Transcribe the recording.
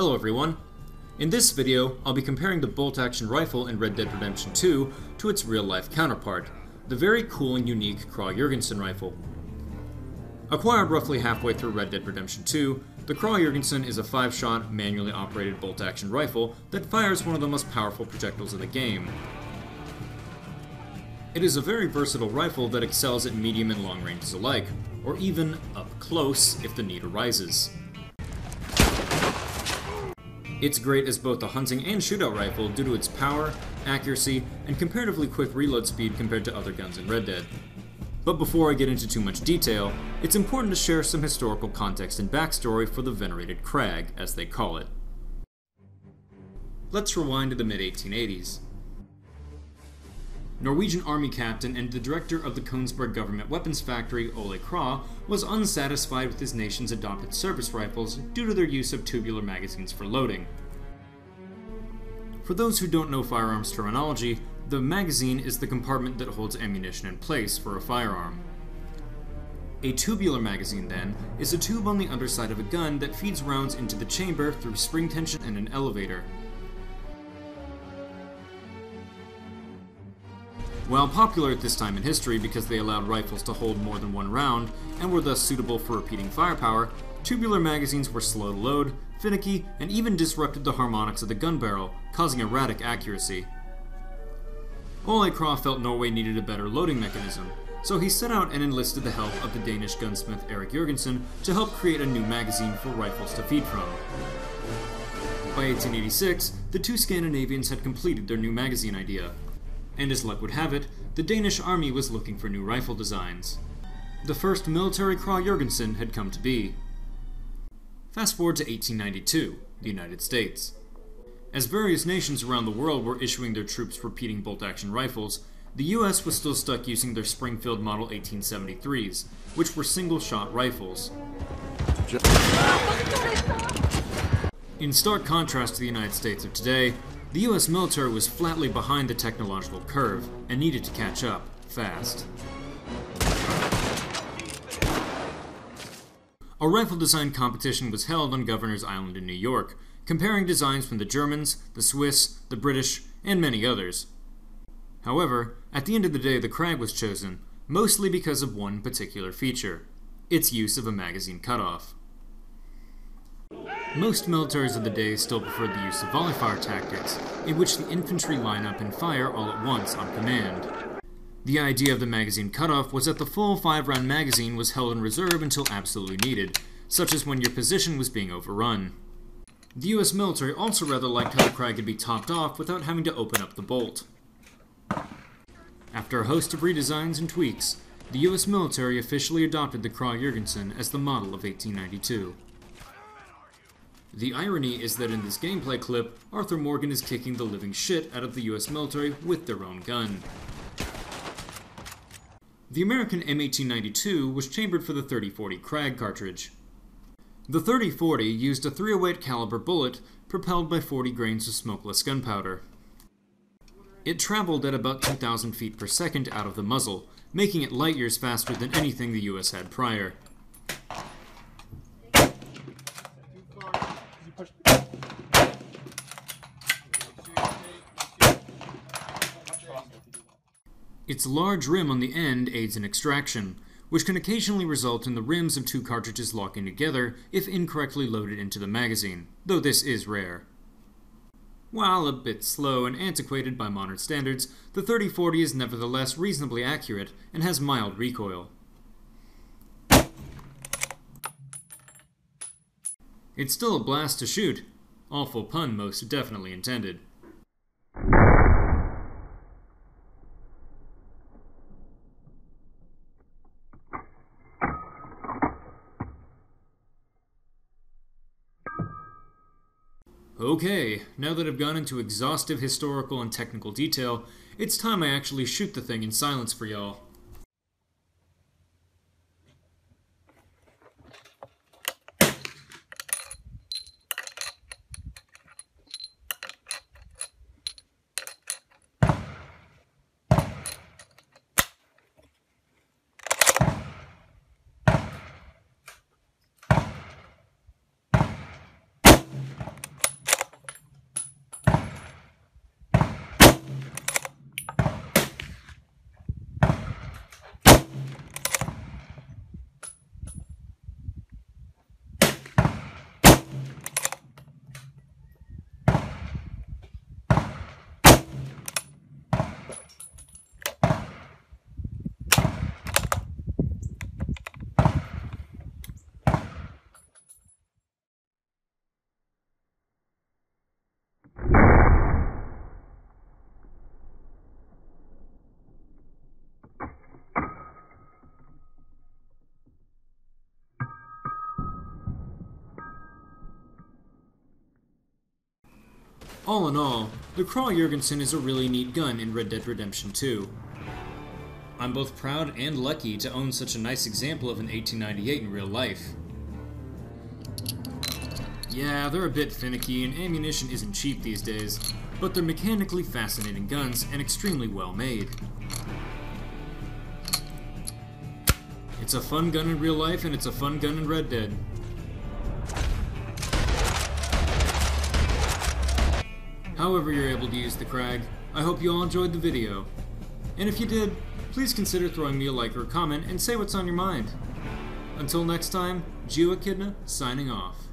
Hello everyone! In this video, I'll be comparing the bolt-action rifle in Red Dead Redemption 2 to its real-life counterpart, the very cool and unique Krag-Jørgensen rifle. Acquired roughly halfway through Red Dead Redemption 2, the Krag-Jørgensen is a 5-shot, manually operated bolt-action rifle that fires one of the most powerful projectiles in the game. It is a very versatile rifle that excels at medium and long ranges alike, or even up close if the need arises. It's great as both a hunting and shootout rifle due to its power, accuracy, and comparatively quick reload speed compared to other guns in Red Dead. But before I get into too much detail, it's important to share some historical context and backstory for the venerated Krag, as they call it. Let's rewind to the mid-1880s. Norwegian army captain and the director of the Kongsberg Government Weapons Factory, Ole Krag, was unsatisfied with his nation's adopted service rifles due to their use of tubular magazines for loading. For those who don't know firearms terminology, the magazine is the compartment that holds ammunition in place for a firearm. A tubular magazine, then, is a tube on the underside of a gun that feeds rounds into the chamber through spring tension and an elevator. While popular at this time in history because they allowed rifles to hold more than one round, and were thus suitable for repeating firepower, tubular magazines were slow to load, finicky, and even disrupted the harmonics of the gun barrel, causing erratic accuracy. Ole Krag felt Norway needed a better loading mechanism, so he set out and enlisted the help of the Danish gunsmith Erik Jørgensen to help create a new magazine for rifles to feed from. By 1886, the two Scandinavians had completed their new magazine idea. And as luck would have it, the Danish army was looking for new rifle designs. The first military Krag-Jørgensen had come to be. Fast forward to 1892, the United States. As various nations around the world were issuing their troops repeating bolt-action rifles, the US was still stuck using their Springfield Model 1873s, which were single-shot rifles. In stark contrast to the United States of today, the US military was flatly behind the technological curve, and needed to catch up, fast. A rifle design competition was held on Governor's Island in New York, comparing designs from the Germans, the Swiss, the British, and many others. However, at the end of the day the Krag was chosen, mostly because of one particular feature, its use of a magazine cutoff. Most militaries of the day still preferred the use of volley fire tactics, in which the infantry line up and fire all at once on command. The idea of the magazine cutoff was that the full 5-round magazine was held in reserve until absolutely needed, such as when your position was being overrun. The US military also rather liked how the Krag could be topped off without having to open up the bolt. After a host of redesigns and tweaks, the US military officially adopted the Krag-Jørgensen as the model of 1892. The irony is that in this gameplay clip, Arthur Morgan is kicking the living shit out of the US military with their own gun. The American M1892 was chambered for the .30-40 Krag cartridge. The .30-40 used a .308 caliber bullet propelled by 40 grains of smokeless gunpowder. It traveled at about 2,000 feet per second out of the muzzle, making it light years faster than anything the US had prior. Its large rim on the end aids in extraction, which can occasionally result in the rims of two cartridges locking together if incorrectly loaded into the magazine, though this is rare. While a bit slow and antiquated by modern standards, the .30-40 is nevertheless reasonably accurate and has mild recoil. It's still a blast to shoot. Awful pun most definitely intended. Okay, now that I've gone into exhaustive historical and technical detail, it's time I actually shoot the thing in silence for y'all. All in all, the Krag-Jørgensen is a really neat gun in Red Dead Redemption 2. I'm both proud and lucky to own such a nice example of an 1898 in real life. Yeah, they're a bit finicky and ammunition isn't cheap these days, but they're mechanically fascinating guns and extremely well made. It's a fun gun in real life and it's a fun gun in Red Dead. However you're able to use the Krag, I hope you all enjoyed the video. And if you did, please consider throwing me a like or a comment and say what's on your mind. Until next time, GeoEchidna signing off.